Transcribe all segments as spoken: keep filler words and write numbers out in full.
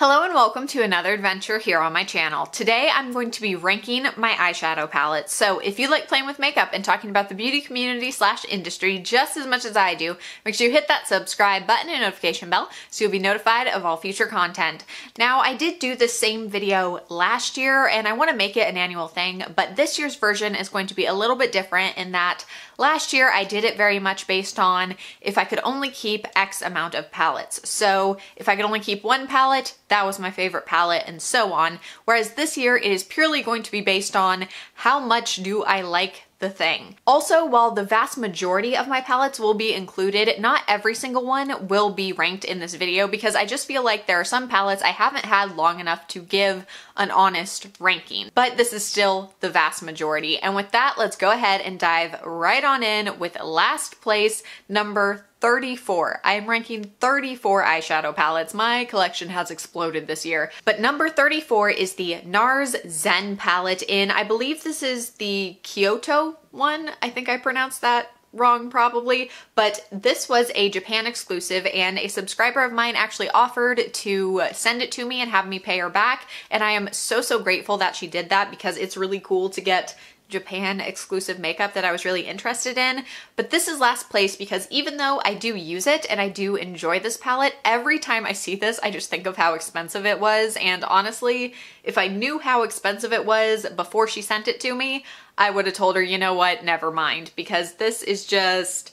Hello and welcome to another adventure here on my channel. Today I'm going to be ranking my eyeshadow palettes. So if you like playing with makeup and talking about the beauty community slash industry just as much as I do, make sure you hit that subscribe button and notification bell so you'll be notified of all future content. Now I did do this same video last year and I want to make it an annual thing, but this year's version is going to be a little bit different in that last year I did it very much based on if I could only keep X amount of palettes. So if I could only keep one palette, that was my favorite palette and so on. Whereas this year it is purely going to be based on how much do I like the thing. Also, while the vast majority of my palettes will be included, not every single one will be ranked in this video because I just feel like there are some palettes I haven't had long enough to give an honest ranking. But this is still the vast majority. And with that, let's go ahead and dive right on in with last place, number thirty-four. I am ranking thirty-four eyeshadow palettes. My collection has exploded this year. But number thirty-four is the NARS Zen palette in, I believe this is the Kyoto one. I think I pronounced that wrong probably, but this was a Japan exclusive and a subscriber of mine actually offered to send it to me and have me pay her back. And I am so, so grateful that she did that because it's really cool to get Japan exclusive makeup that I was really interested in. But this is last place because even though I do use it and I do enjoy this palette, every time I see this I just think of how expensive it was, and honestly if I knew how expensive it was before she sent it to me I would have told her, you know what, never mind, because this is just,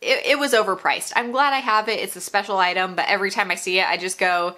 it, it was overpriced. I'm glad I have it, it's a special item, but every time I see it I just go,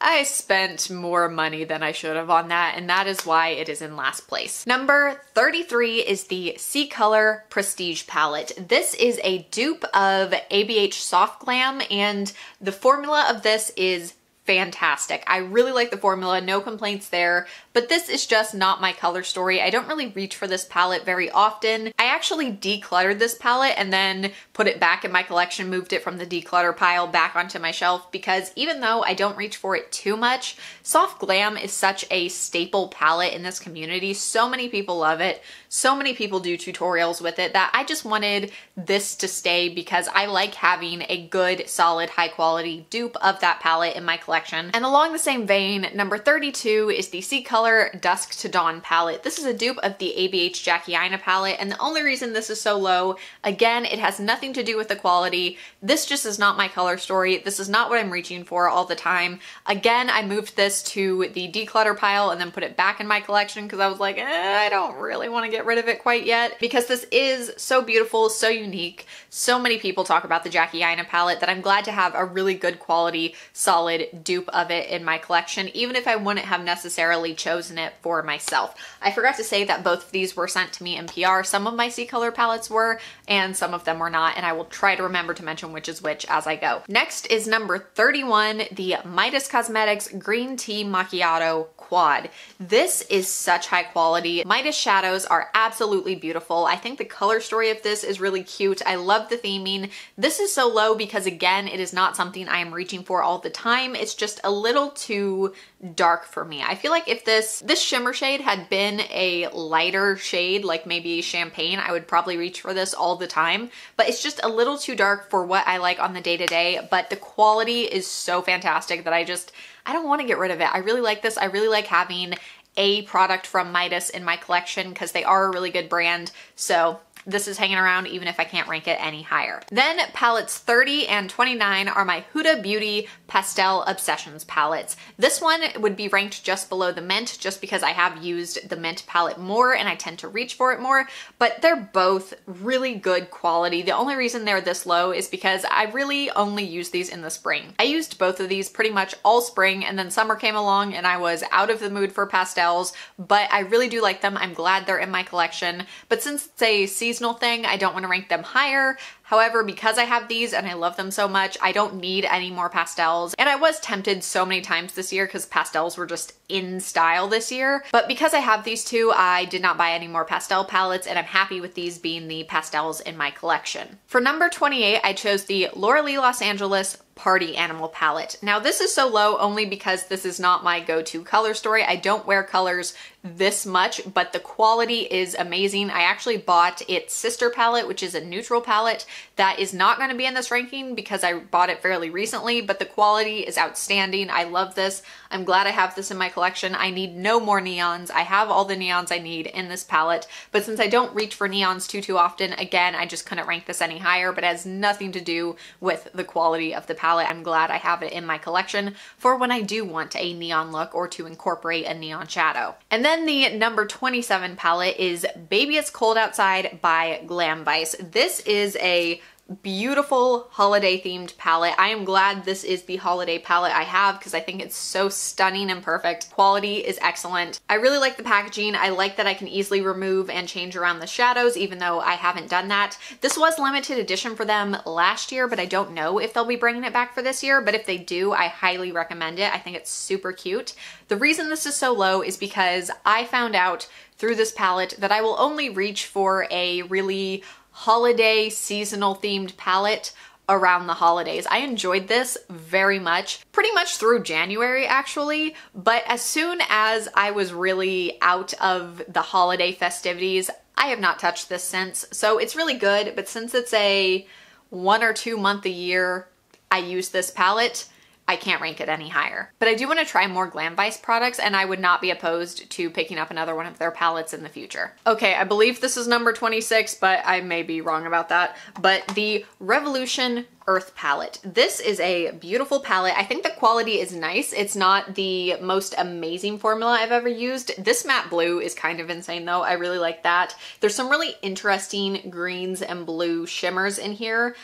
I spent more money than I should have on that, and that is why it is in last place. Number thirty-three is the Ccolor Prestige palette. This is a dupe of A B H Soft Glam, and the formula of this is fantastic. I really like the formula, no complaints there, but this is just not my color story. I don't really reach for this palette very often. I actually decluttered this palette and then put it back in my collection, moved it from the declutter pile back onto my shelf, because even though I don't reach for it too much, Soft Glam is such a staple palette in this community. So many people love it. So many people do tutorials with it that I just wanted this to stay because I like having a good, solid, high quality dupe of that palette in my collection. And along the same vein, number thirty-two is the Ccolor Dusk to Dawn palette. This is a dupe of the A B H Jackie Aina palette, and the only reason this is so low, again, it has nothing to do with the quality. This just is not my color story. This is not what I'm reaching for all the time. Again, I moved this to the declutter pile and then put it back in my collection because I was like, eh, I don't really want to get rid of it quite yet, because this is so beautiful, so unique. So many people talk about the Jackie Aina palette that I'm glad to have a really good quality, solid dupe of it in my collection, even if I wouldn't have necessarily chosen it for myself. I forgot to say that both of these were sent to me in P R. Some of my Ccolor palettes were and some of them were not, and I will try to remember to mention which is which as I go. Next is number thirty-one, the Midas Cosmetics Green Tea Macchiato Quad. This is such high quality. Midas shadows are absolutely beautiful. I think the color story of this is really cute. I love the theming. This is so low because again, it is not something I am reaching for all the time. It's just a little too dark for me. I feel like if this this shimmer shade had been a lighter shade, like maybe champagne, I would probably reach for this all the time, but it's just a little too dark for what I like on the day-to-day, but the quality is so fantastic that I just, I don't want to get rid of it. I really like this. I really like having a product from Midas in my collection because they are a really good brand, so this is hanging around even if I can't rank it any higher. Then palettes thirty and twenty-nine are my Huda Beauty Pastel Obsessions palettes. This one would be ranked just below the mint just because I have used the mint palette more and I tend to reach for it more, but they're both really good quality. The only reason they're this low is because I really only use these in the spring. I used both of these pretty much all spring, and then summer came along and I was out of the mood for pastels, but I really do like them. I'm glad they're in my collection, but since it's a season thing, I don't want to rank them higher. However, because I have these and I love them so much, I don't need any more pastels. And I was tempted so many times this year because pastels were just in style this year. But because I have these two, I did not buy any more pastel palettes, and I'm happy with these being the pastels in my collection. For number twenty-eight, I chose the Laura Lee Los Angeles Party Animal palette. Now this is so low only because this is not my go-to color story. I don't wear colors this much, but the quality is amazing. I actually bought its sister palette, which is a neutral palette that is not going to be in this ranking because I bought it fairly recently, but the quality is outstanding. I love this. I'm glad I have this in my collection. I need no more neons. I have all the neons I need in this palette, but since I don't reach for neons too too often, again, I just couldn't rank this any higher, but it has nothing to do with the quality of the palette. I'm glad I have it in my collection for when I do want a neon look or to incorporate a neon shadow. And then the number twenty-seven palette is Baby It's Cold Outside by Glam Vice. This is a beautiful holiday themed palette. I am glad this is the holiday palette I have because I think it's so stunning and perfect. Quality is excellent. I really like the packaging. I like that I can easily remove and change around the shadows, even though I haven't done that. This was limited edition for them last year, but I don't know if they'll be bringing it back for this year, but if they do, I highly recommend it. I think it's super cute. The reason this is so low is because I found out through this palette that I will only reach for a really holiday seasonal themed palette around the holidays. I enjoyed this very much, pretty much through January actually, but as soon as I was really out of the holiday festivities, I have not touched this since. So it's really good, but since it's a one or two month a year I use this palette, I can't rank it any higher. But I do want to try more Glam Vice products, and I would not be opposed to picking up another one of their palettes in the future. Okay, I believe this is number twenty-six, but I may be wrong about that. But the Revolution Earth palette. This is a beautiful palette. I think the quality is nice. It's not the most amazing formula I've ever used. This matte blue is kind of insane though. I really like that. There's some really interesting greens and blue shimmers in here.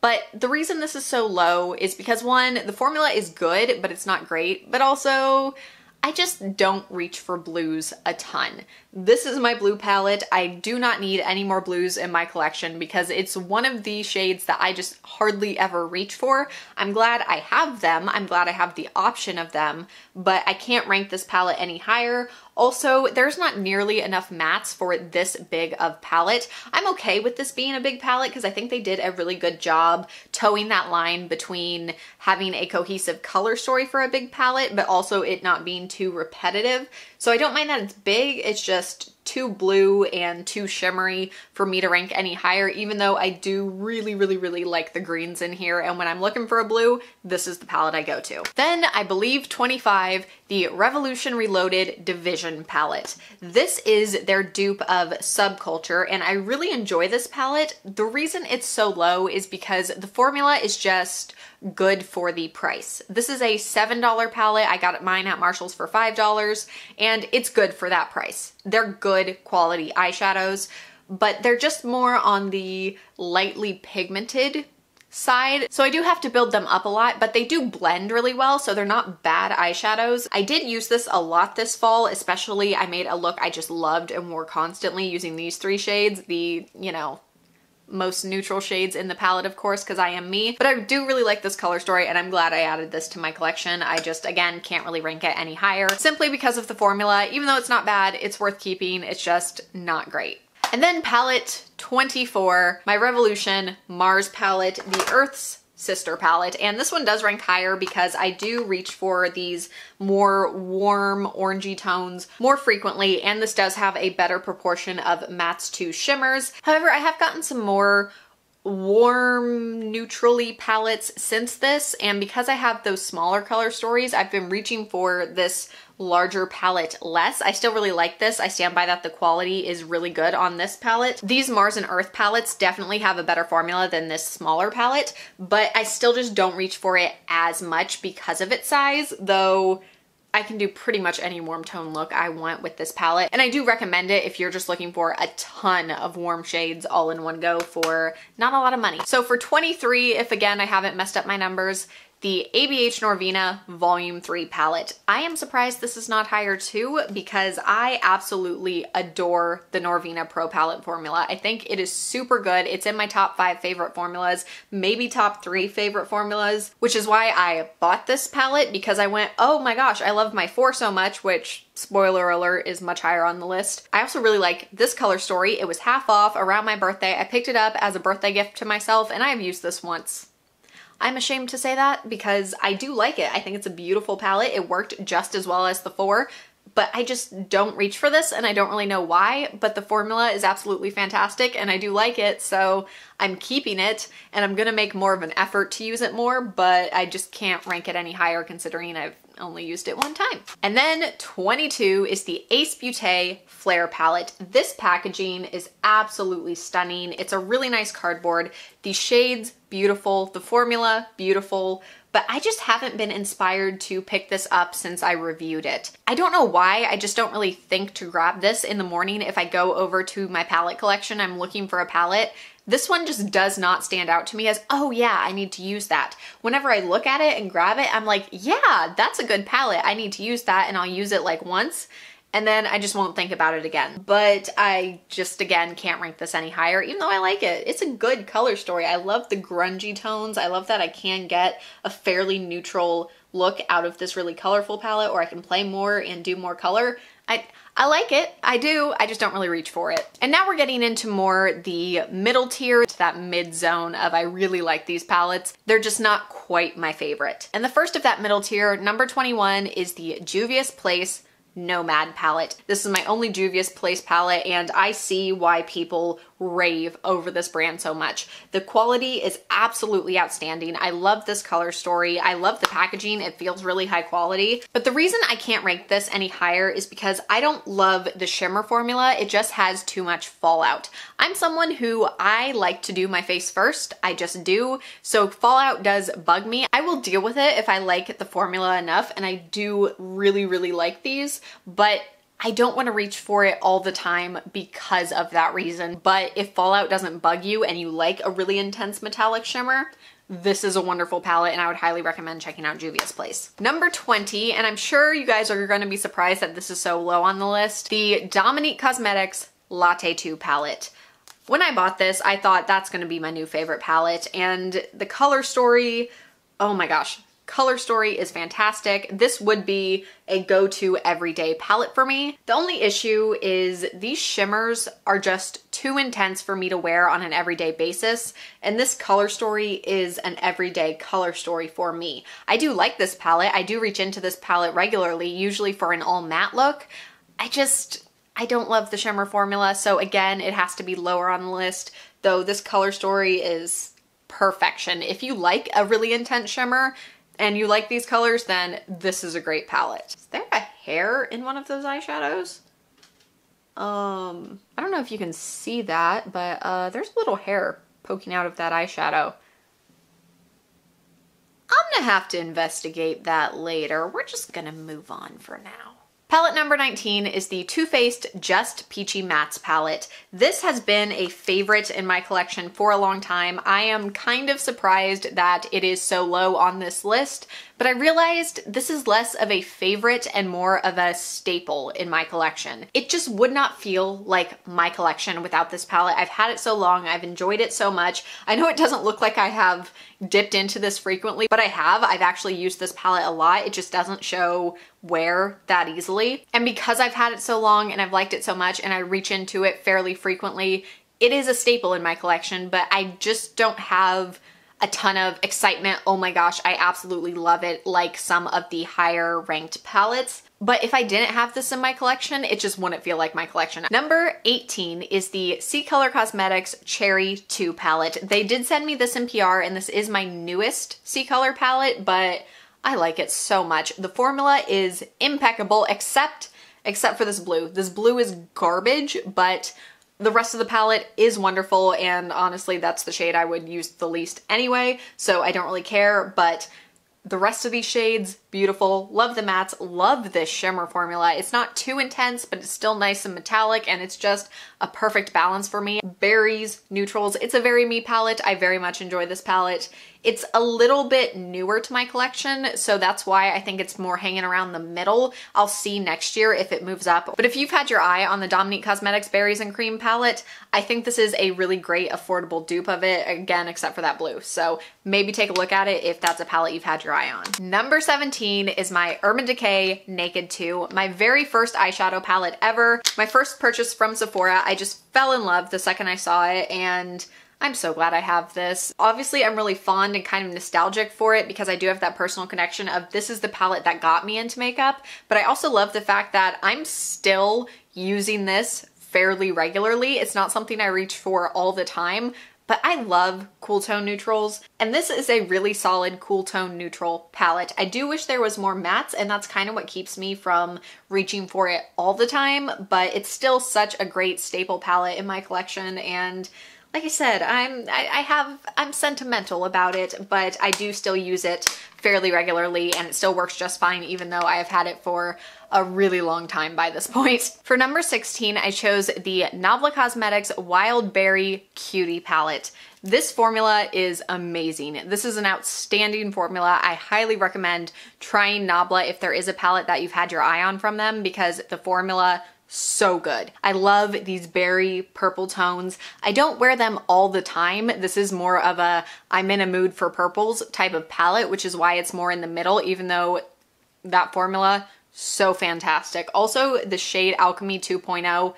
But the reason this is so low is because, one, the formula is good, but it's not great, but also I just don't reach for blues a ton. This is my blue palette. I do not need any more blues in my collection because it's one of the shades that I just hardly ever reach for. I'm glad I have them. I'm glad I have the option of them, but I can't rank this palette any higher. Also, there's not nearly enough mattes for this big of palette. I'm okay with this being a big palette because I think they did a really good job towing that line between having a cohesive color story for a big palette, but also it not being too repetitive. So I don't mind that it's big, it's just too blue and too shimmery for me to rank any higher, even though I do really, really, really like the greens in here. And when I'm looking for a blue, this is the palette I go to. Then I believe twenty-five, the Revolution Reloaded Division palette. This is their dupe of Subculture, and I really enjoy this palette. The reason it's so low is because the formula is just good for the price. This is a seven dollar palette. I got mine at Marshall's for five dollars, and it's good for that price. They're good quality eyeshadows, but they're just more on the lightly pigmented side. So I do have to build them up a lot, but they do blend really well, so they're not bad eyeshadows. I did use this a lot this fall, especially I made a look I just loved and wore constantly using these three shades, the, you know, most neutral shades in the palette, of course, because I am me. But I do really like this color story, and I'm glad I added this to my collection. I just, again, can't really rank it any higher simply because of the formula. Even though it's not bad, it's worth keeping. It's just not great. And then palette twenty-four, my Revolution Mars palette, the Earth's sister palette, and this one does rank higher because I do reach for these more warm orangey tones more frequently, and this does have a better proportion of mattes to shimmers. However, I have gotten some more warm neutrally palettes since this, and because I have those smaller color stories, I've been reaching for this larger palette less. I still really like this. I stand by that. The quality is really good on this palette. These Mars and Earth palettes definitely have a better formula than this smaller palette, but I still just don't reach for it as much because of its size, though I can do pretty much any warm tone look I want with this palette, and I do recommend it if you're just looking for a ton of warm shades all in one go for not a lot of money. So for twenty-three, if again I haven't messed up my numbers, the A B H Norvina Volume three palette. I am surprised this is not higher too, because I absolutely adore the Norvina Pro palette formula. I think it is super good. It's in my top five favorite formulas, maybe top three favorite formulas, which is why I bought this palette, because I went, oh my gosh, I love my four so much, which, spoiler alert, is much higher on the list. I also really like this color story. It was half off around my birthday. I picked it up as a birthday gift to myself, and I have used this once. I'm ashamed to say that because I do like it. I think it's a beautiful palette. It worked just as well as the four, but I just don't reach for this and I don't really know why, but the formula is absolutely fantastic and I do like it, so I'm keeping it and I'm gonna make more of an effort to use it more, but I just can't rank it any higher considering I've only used it one time. And then twenty-two is the Ace Beauté Flare Palette. This packaging is absolutely stunning. It's a really nice cardboard. The shades, beautiful. The formula, beautiful. But I just haven't been inspired to pick this up since I reviewed it. I don't know why, I just don't really think to grab this in the morning. If I go over to my palette collection, I'm looking for a palette. This one just does not stand out to me as, oh yeah, I need to use that. Whenever I look at it and grab it, I'm like, yeah, that's a good palette. I need to use that and I'll use it like once and then I just won't think about it again. But I just, again, can't rank this any higher, even though I like it. It's a good color story. I love the grungy tones. I love that I can get a fairly neutral look out of this really colorful palette, or I can play more and do more color. I, I like it, I do, I just don't really reach for it. And now we're getting into more the middle tier, to that mid zone of I really like these palettes, they're just not quite my favorite. And the first of that middle tier, number twenty-one, is the Juvia's Place Nomad palette. This is my only Juvia's Place palette and I see why people rave over this brand so much. The quality is absolutely outstanding. I love this color story. I love the packaging. It feels really high quality. But the reason I can't rank this any higher is because I don't love the shimmer formula. It just has too much fallout. I'm someone who, I like to do my face first. I just do. So fallout does bug me. I will deal with it if I like the formula enough, and I do really, really like these, but I don't want to reach for it all the time because of that reason. But if fallout doesn't bug you and you like a really intense metallic shimmer, this is a wonderful palette and I would highly recommend checking out Juvia's Place. Number twenty, and I'm sure you guys are going to be surprised that this is so low on the list, the Dominique Cosmetics Latte two palette. When I bought this, I thought that's going to be my new favorite palette, and the color story, oh my gosh. Color story is fantastic. This would be a go-to everyday palette for me. The only issue is these shimmers are just too intense for me to wear on an everyday basis, and this color story is an everyday color story for me. I do like this palette. I do reach into this palette regularly, usually for an all matte look. I just, I don't love the shimmer formula, so again, it has to be lower on the list, though this color story is perfection. If you like a really intense shimmer, and you like these colors, then this is a great palette. Is there a hair in one of those eyeshadows? Um, I don't know if you can see that, but uh, there's a little hair poking out of that eyeshadow. I'm gonna have to investigate that later. We're just gonna move on for now. Palette number nineteen is the Too Faced Just Peachy Mattes palette. This has been a favorite in my collection for a long time. I am kind of surprised that it is so low on this list, but I realized this is less of a favorite and more of a staple in my collection. It just would not feel like my collection without this palette. I've had it so long, I've enjoyed it so much. I know it doesn't look like I have dipped into this frequently, but I have. I've actually used this palette a lot. It just doesn't show wear that easily. And because I've had it so long and I've liked it so much and I reach into it fairly frequently, it is a staple in my collection, but I just don't have a ton of excitement. Oh my gosh, I absolutely love it, like some of the higher ranked palettes. But if I didn't have this in my collection, it just wouldn't feel like my collection. Number eighteen is the Ccolor Cosmetics Cherry two palette. They did send me this in P R, and this is my newest Ccolor palette, but I like it so much. The formula is impeccable, except, except for this blue. This blue is garbage, but the rest of the palette is wonderful, and honestly, that's the shade I would use the least anyway, so I don't really care, but the rest of these shades, beautiful. Love the mattes, love this shimmer formula. It's not too intense, but it's still nice and metallic, and it's just a perfect balance for me. Berries, neutrals, it's a very me palette. I very much enjoy this palette. It's a little bit newer to my collection, so that's why I think it's more hanging around the middle. I'll see next year if it moves up. But if you've had your eye on the Dominique Cosmetics Berries and Cream palette, I think this is a really great affordable dupe of it, again, except for that blue. So maybe take a look at it if that's a palette you've had your eye on. Number seventeen is my Urban Decay Naked two, my very first eyeshadow palette ever. My first purchase from Sephora. I just fell in love the second I saw it, and I'm so glad I have this. Obviously, I'm really fond and kind of nostalgic for it because I do have that personal connection of this is the palette that got me into makeup, but I also love the fact that I'm still using this fairly regularly. It's not something I reach for all the time, but I love cool tone neutrals, and this is a really solid cool tone neutral palette. I do wish there was more mattes, and that's kind of what keeps me from reaching for it all the time, but it's still such a great staple palette in my collection, and like I said, I'm I, I have I'm sentimental about it, but I do still use it fairly regularly, and it still works just fine even though I have had it for a really long time by this point. For number sixteen, I chose the Nabla Cosmetics Wild Berry Cutie Palette. This formula is amazing. This is an outstanding formula. I highly recommend trying Nabla if there is a palette that you've had your eye on from them, because the formula so good. I love these berry purple tones. I don't wear them all the time. This is more of a I'm in a mood for purples type of palette, which is why it's more in the middle, even though that formula, so fantastic. Also, the shade Alchemy two point oh,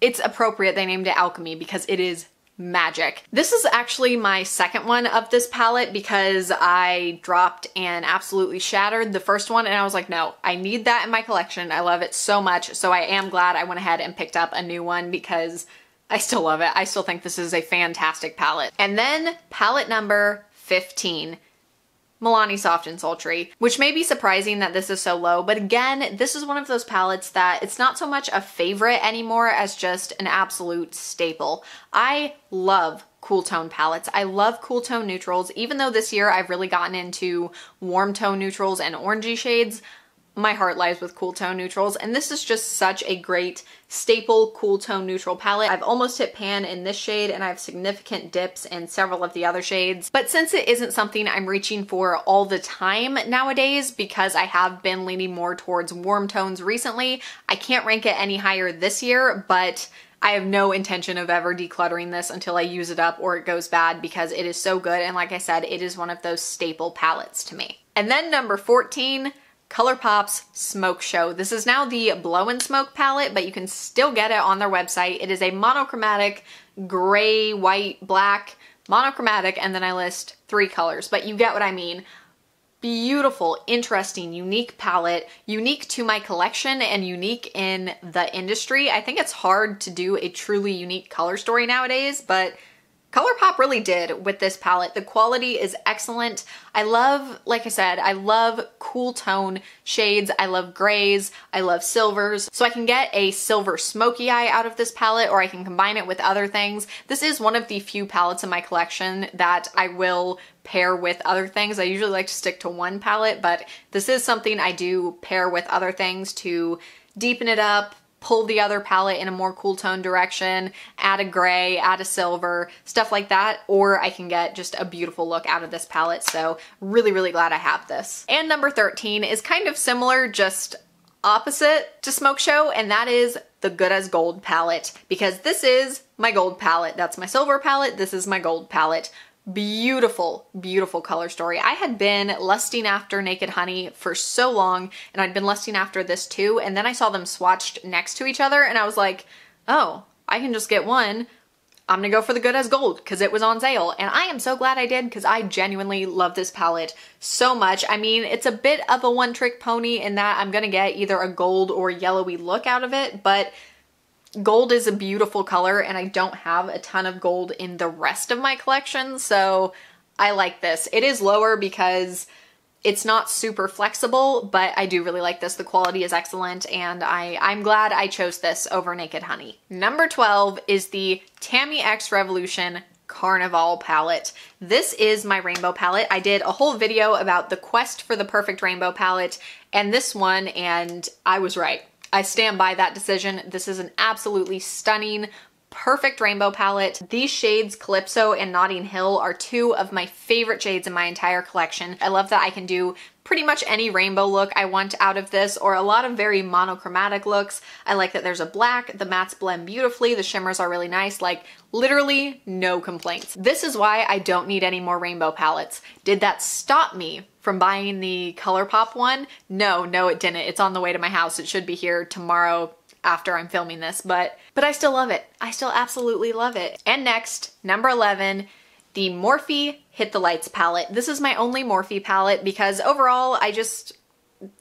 it's appropriate they named it Alchemy because it is magic. This is actually my second one of this palette because I dropped and absolutely shattered the first one, and I was like, no, I need that in my collection. I love it so much, so I am glad I went ahead and picked up a new one because I still love it. I still think this is a fantastic palette. And then palette number fifteen, Milani Soft and Sultry, which may be surprising that this is so low, but again, this is one of those palettes that it's not so much a favorite anymore as just an absolute staple. I love cool tone palettes. I love cool tone neutrals. Even though this year I've really gotten into warm tone neutrals and orangey shades, my heart lies with cool tone neutrals, and this is just such a great staple cool tone neutral palette. I've almost hit pan in this shade, and I have significant dips in several of the other shades, but since it isn't something I'm reaching for all the time nowadays because I have been leaning more towards warm tones recently, I can't rank it any higher this year, but I have no intention of ever decluttering this until I use it up or it goes bad because it is so good, and like I said, it is one of those staple palettes to me. And then number fourteen, ColourPop's Smoke Show. This is now the Blow and Smoke palette, but you can still get it on their website. It is a monochromatic gray, white, black, monochromatic, and then I list three colors, but you get what I mean. Beautiful, interesting, unique palette, unique to my collection and unique in the industry. I think it's hard to do a truly unique color story nowadays, but ColourPop really did with this palette. The quality is excellent. I love, like I said, I love cool tone shades. I love grays. I love silvers. So I can get a silver smoky eye out of this palette, or I can combine it with other things. This is one of the few palettes in my collection that I will pair with other things. I usually like to stick to one palette, but this is something I do pair with other things to deepen it up, pull the other palette in a more cool tone direction, add a gray, add a silver, stuff like that, or I can get just a beautiful look out of this palette. So really, really glad I have this. And number thirteen is kind of similar, just opposite to Smoke Show, and that is the Good as Gold palette, because this is my gold palette. That's my silver palette. This is my gold palette. Beautiful, beautiful color story. I had been lusting after Naked Honey for so long, and I'd been lusting after this too, and then I saw them swatched next to each other, and I was like, oh, I can just get one. I'm gonna go for the Good as Gold because it was on sale, and I am so glad I did because I genuinely love this palette so much. I mean, it's a bit of a one-trick pony in that I'm gonna get either a gold or yellowy look out of it, but gold is a beautiful color, and I don't have a ton of gold in the rest of my collection, so I like this. It is lower because it's not super flexible, but I do really like this. The quality is excellent, and I, I'm glad I chose this over Naked Honey. Number twelve is the Tammy X Revolution Carnival palette. This is my rainbow palette. I did a whole video about the quest for the perfect rainbow palette, and this one, and I was right. I stand by that decision. This is an absolutely stunning, perfect rainbow palette. These shades, Calypso and Notting Hill, are two of my favorite shades in my entire collection. I love that I can do pretty much any rainbow look I want out of this, or a lot of very monochromatic looks. I like that there's a black, the mattes blend beautifully, the shimmers are really nice, like literally no complaints. This is why I don't need any more rainbow palettes. Did that stop me from buying the ColourPop one? No, no it didn't. It's on the way to my house. It should be here tomorrow after I'm filming this, but but I still love it. I still absolutely love it. And next, number eleven, the Morphe Hit the Lights palette. This is my only Morphe palette because overall I just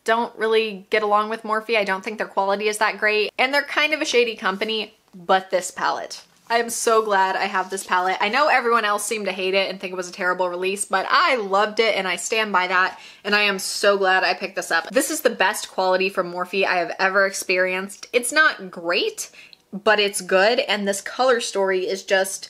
don't really get along with Morphe. I don't think their quality is that great, and they're kind of a shady company, but this palette, I am so glad I have this palette. I know everyone else seemed to hate it and think it was a terrible release, but I loved it and I stand by that, and I am so glad I picked this up. This is the best quality from Morphe I have ever experienced. It's not great, but it's good, and this color story is just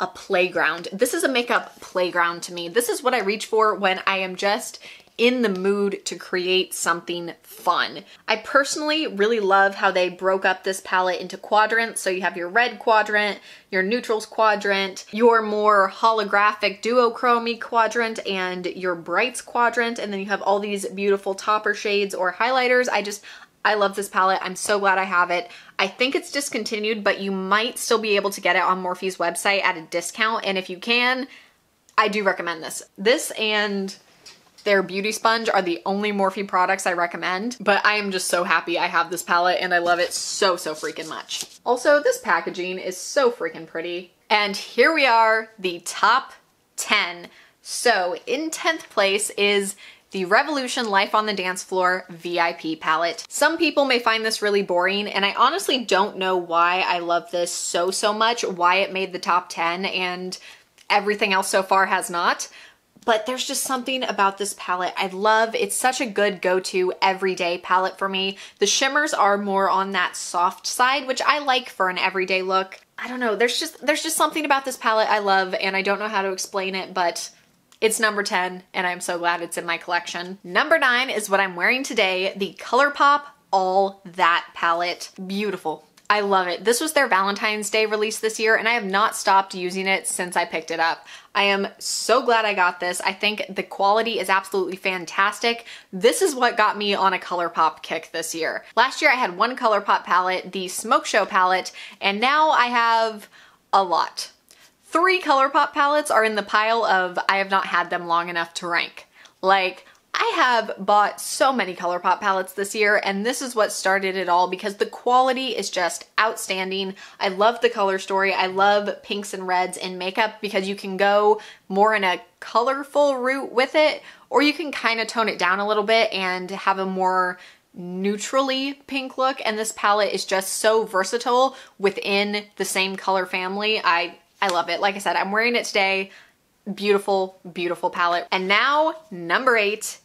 a playground. This is a makeup playground to me. This is what I reach for when I am just in the mood to create something fun. I personally really love how they broke up this palette into quadrants. So you have your red quadrant, your neutrals quadrant, your more holographic duochrome quadrant, and your brights quadrant. And then you have all these beautiful topper shades or highlighters. I just, I love this palette. I'm so glad I have it. I think it's discontinued, but you might still be able to get it on Morphe's website at a discount. And if you can, I do recommend this. This and their Beauty Sponge are the only Morphe products I recommend, but I am just so happy I have this palette and I love it so, so freaking much. Also, this packaging is so freaking pretty. And here we are, the top ten. So in tenth place is the Revolution Life on the Dance Floor V I P palette. Some people may find this really boring, and I honestly don't know why I love this so, so much, why it made the top ten and everything else so far has not. But there's just something about this palette I love. It's such a good go-to everyday palette for me. The shimmers are more on that soft side, which I like for an everyday look. I don't know, there's just there's just something about this palette I love, and I don't know how to explain it, but it's number ten, and I'm so glad it's in my collection. Number nine is what I'm wearing today, the ColourPop All That palette. Beautiful. I love it. This was their Valentine's Day release this year, and I have not stopped using it since I picked it up. I am so glad I got this. I think the quality is absolutely fantastic. This is what got me on a ColourPop kick this year. Last year I had one ColourPop palette, the Smoke Show palette, and now I have a lot. Three ColourPop palettes are in the pile of I have not had them long enough to rank. Like, I have bought so many ColourPop palettes this year, and this is what started it all because the quality is just outstanding. I love the color story. I love pinks and reds in makeup because you can go more in a colorful route with it, or you can kind of tone it down a little bit and have a more neutrally pink look, and this palette is just so versatile within the same color family. I, I love it. Like I said, I'm wearing it today. Beautiful, beautiful palette. And now, number eight,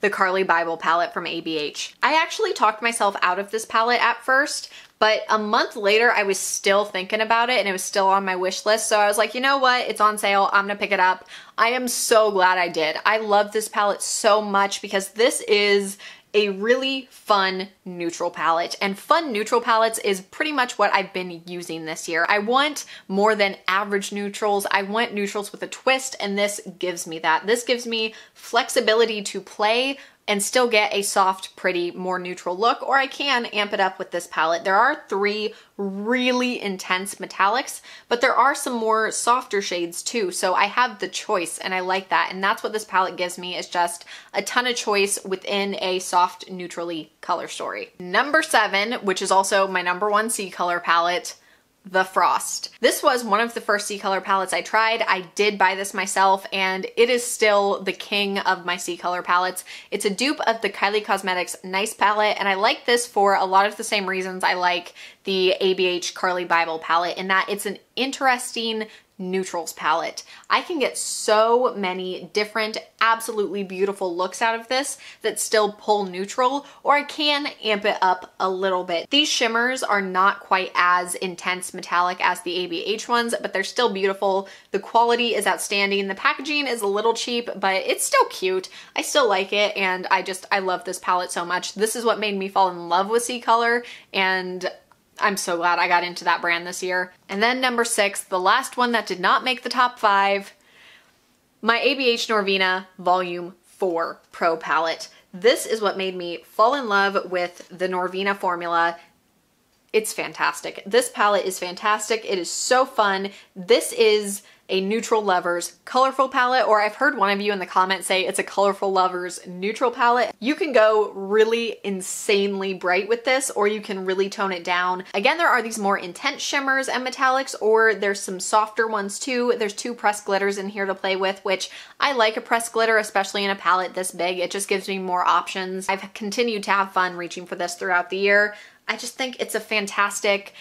the Carly Bible palette from A B H. I actually talked myself out of this palette at first, but a month later I was still thinking about it and it was still on my wish list. So I was like, you know what? It's on sale. I'm gonna pick it up. I am so glad I did. I love this palette so much because this is a really fun neutral palette, and fun neutral palettes is pretty much what I've been using this year. I want more than average neutrals. I want neutrals with a twist, and this gives me that. This gives me flexibility to play and still get a soft, pretty, more neutral look, or I can amp it up with this palette. There are three really intense metallics, but there are some more softer shades too, so I have the choice, and I like that, and that's what this palette gives me, is just a ton of choice within a soft, neutrally color story. Number seven, which is also my number one C color palette, the Frost. This was one of the first C color palettes I tried. I did buy this myself, and it is still the king of my C color palettes. It's a dupe of the Kylie Cosmetics Nice palette, and I like this for a lot of the same reasons I like the A B H Carly Bible palette, in that it's an interesting neutrals palette. I can get so many different, absolutely beautiful looks out of this that still pull neutral, or I can amp it up a little bit. These shimmers are not quite as intense metallic as the A B H ones, but they're still beautiful. The quality is outstanding. The packaging is a little cheap, but it's still cute. I still like it, and I just, I love this palette so much. This is what made me fall in love with C-Color, and I'm so glad I got into that brand this year. And then number six, the last one that did not make the top five, my A B H Norvina Volume four Pro palette. This is what made me fall in love with the Norvina formula. It's fantastic. This palette is fantastic. It is so fun. This is a Neutral Lovers colorful palette, or I've heard one of you in the comments say it's a Colorful Lovers neutral palette. You can go really insanely bright with this, or you can really tone it down. Again, there are these more intense shimmers and metallics, or there's some softer ones too. There's two pressed glitters in here to play with, which I like a pressed glitter, especially in a palette this big. It just gives me more options. I've continued to have fun reaching for this throughout the year. I just think it's a fantastic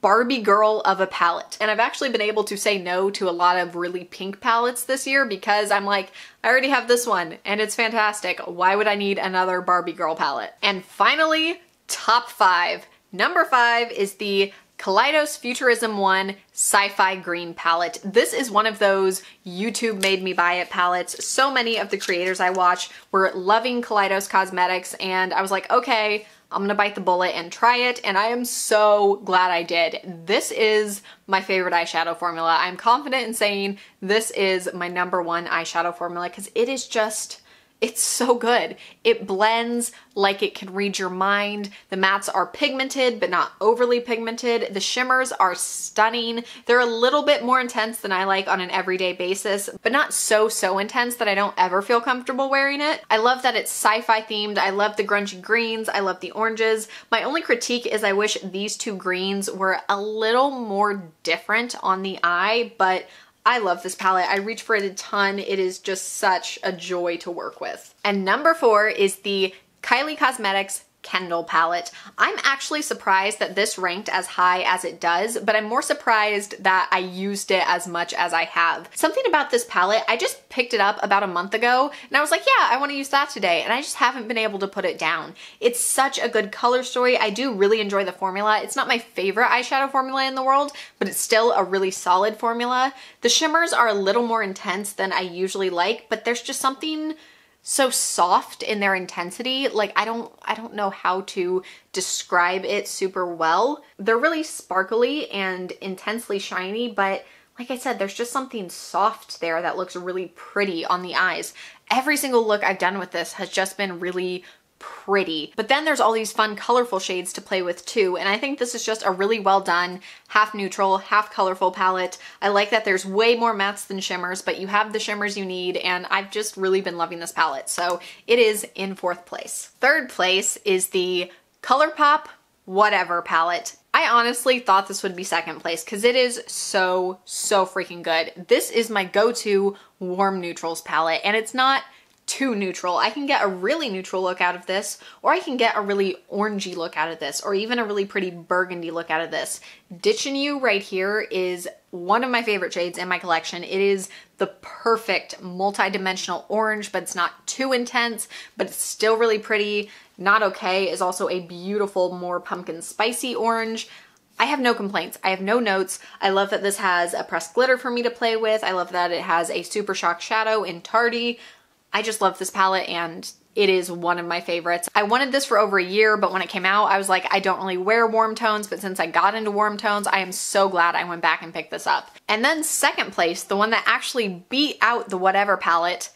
Barbie girl of a palette. And I've actually been able to say no to a lot of really pink palettes this year because I'm like, I already have this one and it's fantastic. Why would I need another Barbie girl palette? And finally, top five. Number five is the Kaleidos Futurism one Sci-Fi Green palette. This is one of those YouTube made me buy it palettes. So many of the creators I watch were loving Kaleidos Cosmetics and I was like, okay, I'm gonna bite the bullet and try it, and I am so glad I did. This is my favorite eyeshadow formula. I'm confident in saying this is my number one eyeshadow formula because it is just, it's so good. It blends like it can read your mind. The mattes are pigmented, but not overly pigmented. The shimmers are stunning. They're a little bit more intense than I like on an everyday basis, but not so, so intense that I don't ever feel comfortable wearing it. I love that it's sci-fi themed. I love the grungy greens. I love the oranges. My only critique is I wish these two greens were a little more different on the eye, but I love this palette. I reach for it a ton. It is just such a joy to work with. And number four is the Kylie Cosmetics Kendall palette. I'm actually surprised that this ranked as high as it does, but I'm more surprised that I used it as much as I have. Something about this palette, I just picked it up about a month ago and I was like, yeah, I want to use that today, and I just haven't been able to put it down. It's such a good color story. I do really enjoy the formula. It's not my favorite eyeshadow formula in the world, but it's still a really solid formula. The shimmers are a little more intense than I usually like, but there's just something so soft in their intensity. Like I don't I don't know how to describe it super well. They're really sparkly and intensely shiny, but like I said, there's just something soft there that looks really pretty on the eyes. Every single look I've done with this has just been really pretty. But then there's all these fun colorful shades to play with too, and I think this is just a really well done half neutral, half colorful palette. I like that there's way more mattes than shimmers, but you have the shimmers you need, and I've just really been loving this palette, so it is in fourth place. Third place is the ColourPop Whatever palette. I honestly thought this would be second place because it is so, so freaking good. This is my go-to warm neutrals palette, and it's not too neutral. I can get a really neutral look out of this, or I can get a really orangey look out of this, or even a really pretty burgundy look out of this. Ditching You right here is one of my favorite shades in my collection. It is the perfect multi-dimensional orange, but it's not too intense, but it's still really pretty. Not Okay is also a beautiful, more pumpkin spicy orange. I have no complaints. I have no notes. I love that this has a pressed glitter for me to play with. I love that it has a Super Shock shadow in Tardy. I just love this palette and it is one of my favorites. I wanted this for over a year, but when it came out, I was like, I don't really wear warm tones, but since I got into warm tones, I am so glad I went back and picked this up. And then second place, the one that actually beat out the Whatever palette,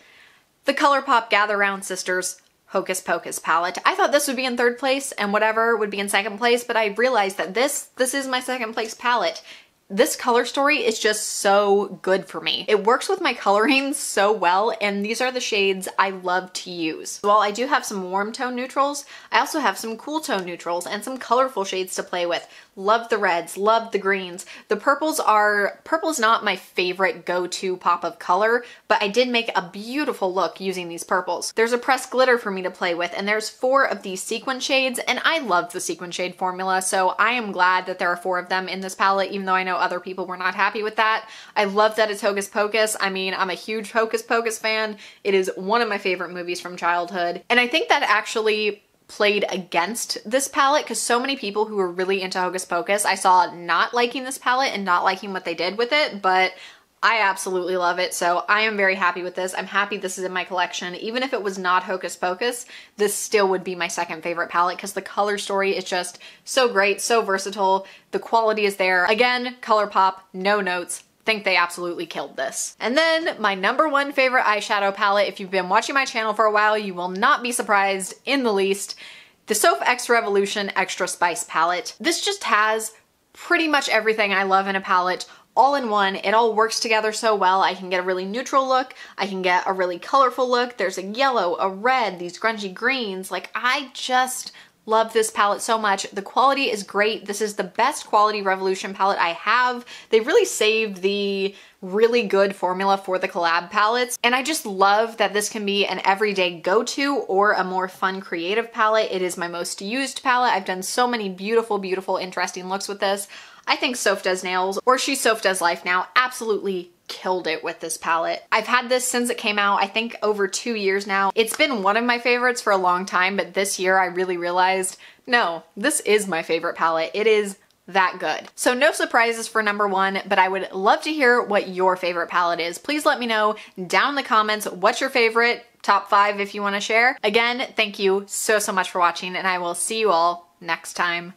the ColourPop Gather Round Sisters Hocus Pocus palette. I thought this would be in third place and Whatever would be in second place, but I realized that this, this is my second place palette. This color story is just so good for me. It works with my coloring so well, and these are the shades I love to use. While I do have some warm tone neutrals, I also have some cool tone neutrals and some colorful shades to play with. Love the reds, love the greens. The purples are, purple's not my favorite go-to pop of color, but I did make a beautiful look using these purples. There's a pressed glitter for me to play with, and there's four of these sequin shades, and I love the sequin shade formula, so I am glad that there are four of them in this palette, even though I know other people were not happy with that. I love that it's Hocus Pocus. I mean, I'm a huge Hocus Pocus fan. It is one of my favorite movies from childhood, and I think that actually played against this palette because so many people who were really into Hocus Pocus, I saw not liking this palette and not liking what they did with it, but I absolutely love it, so I am very happy with this. I'm happy this is in my collection. Even if it was not Hocus Pocus, this still would be my second favorite palette because the color story is just so great, so versatile. The quality is there. Again, ColourPop, no notes. Think they absolutely killed this. And then my number one favorite eyeshadow palette, if you've been watching my channel for a while, you will not be surprised in the least, the Soph X Revolution Extra Spice palette. This just has pretty much everything I love in a palette all in one. It all works together so well. I can get a really neutral look. I can get a really colorful look. There's a yellow, a red, these grungy greens. Like, I just love this palette so much. The quality is great. This is the best quality Revolution palette I have. They really saved the really good formula for the collab palettes. And I just love that this can be an everyday go-to or a more fun creative palette. It is my most used palette. I've done so many beautiful, beautiful, interesting looks with this. I think Soph Does Nails, or she's Soph Does Life now, absolutely killed it with this palette. I've had this since it came out, I think over two years now. It's been one of my favorites for a long time, but this year I really realized, no, this is my favorite palette. It is that good. So no surprises for number one, but I would love to hear what your favorite palette is. Please let me know down in the comments what's your favorite, top five if you want to share. Again, thank you so, so much for watching, and I will see you all next time.